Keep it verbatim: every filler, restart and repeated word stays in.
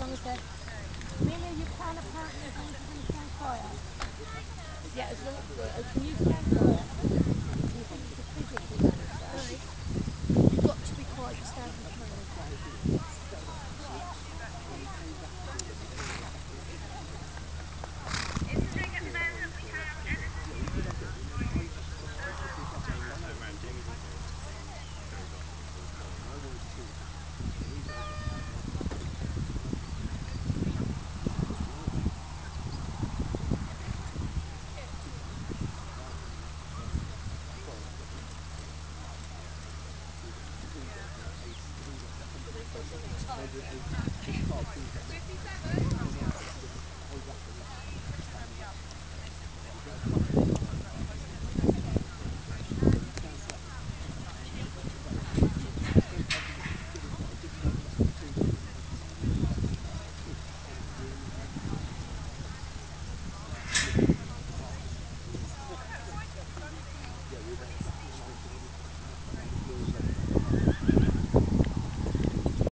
long as they're... Amelia, you can apparently use them for you. Yeah, as long as you can.